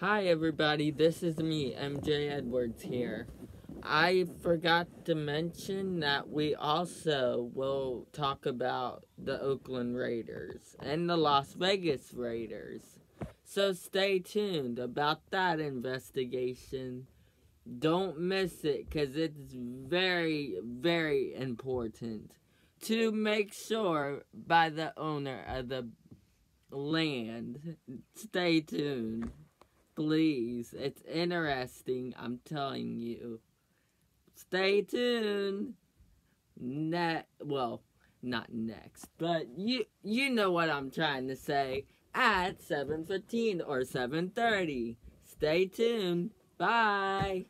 Hi everybody, this is me, MJ Edwards here. I forgot to mention that we also will talk about the Oakland Raiders and the Las Vegas Raiders. So stay tuned about that investigation. Don't miss it because it's very, very important to make sure by the owner of the land. Stay tuned. Please, it's interesting, I'm telling you. Stay tuned. Well, not next, but you know what I'm trying to say. At 7:15 or 7:30. Stay tuned. Bye.